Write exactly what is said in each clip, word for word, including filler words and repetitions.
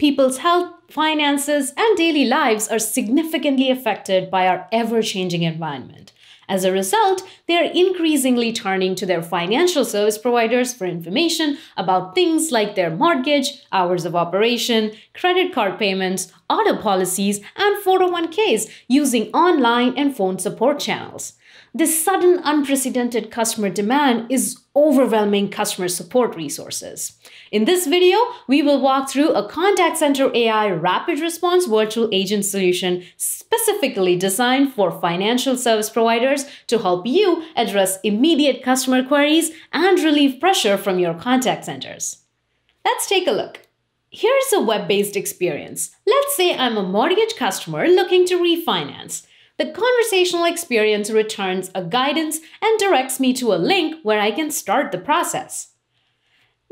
People's health, finances, and daily lives are significantly affected by our ever-changing environment. As a result, they are increasingly turning to their financial service providers for information about things like their mortgage, hours of operation, credit card payments, auto policies, and four oh one Ks using online and phone support channels. This sudden, unprecedented customer demand is overwhelming customer support resources. In this video, we will walk through a Contact Center A I rapid response virtual agent solution specifically designed for financial service providers to help you address immediate customer queries and relieve pressure from your contact centers. Let's take a look. Here's a web-based experience. Let's say I'm a mortgage customer looking to refinance. The conversational experience returns a guidance and directs me to a link where I can start the process.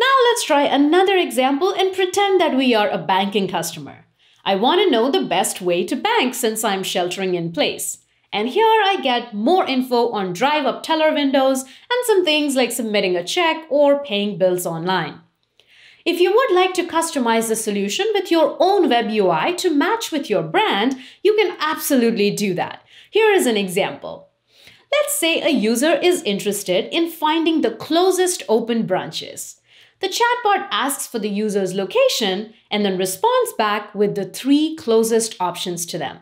Now let's try another example and pretend that we are a banking customer. I want to know the best way to bank since I'm sheltering in place. And here I get more info on drive-up teller windows and some things like submitting a check or paying bills online. If you would like to customize the solution with your own web U I to match with your brand, you can absolutely do that. Here is an example. Let's say a user is interested in finding the closest open branches. The chatbot asks for the user's location and then responds back with the three closest options to them.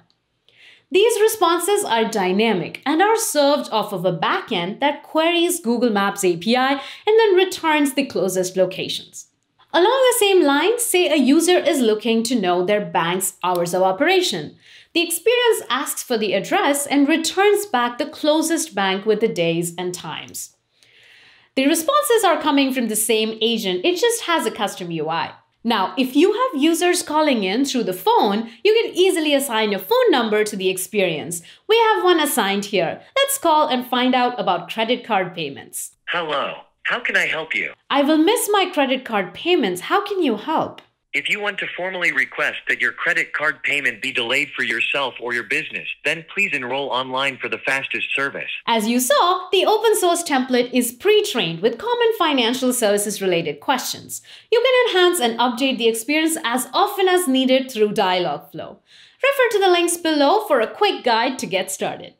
These responses are dynamic and are served off of a backend that queries Google Maps A P I and then returns the closest locations. Along the same line, say a user is looking to know their bank's hours of operation. The experience asks for the address and returns back the closest bank with the days and times. The responses are coming from the same agent, it just has a custom U I. Now, if you have users calling in through the phone, you can easily assign a phone number to the experience. We have one assigned here. Let's call and find out about credit card payments. Hello. How can I help you? I will miss my credit card payments. How can you help? If you want to formally request that your credit card payment be delayed for yourself or your business, then please enroll online for the fastest service. As you saw, the open source template is pre-trained with common financial services related questions. You can enhance and update the experience as often as needed through Dialogflow. Refer to the links below for a quick guide to get started.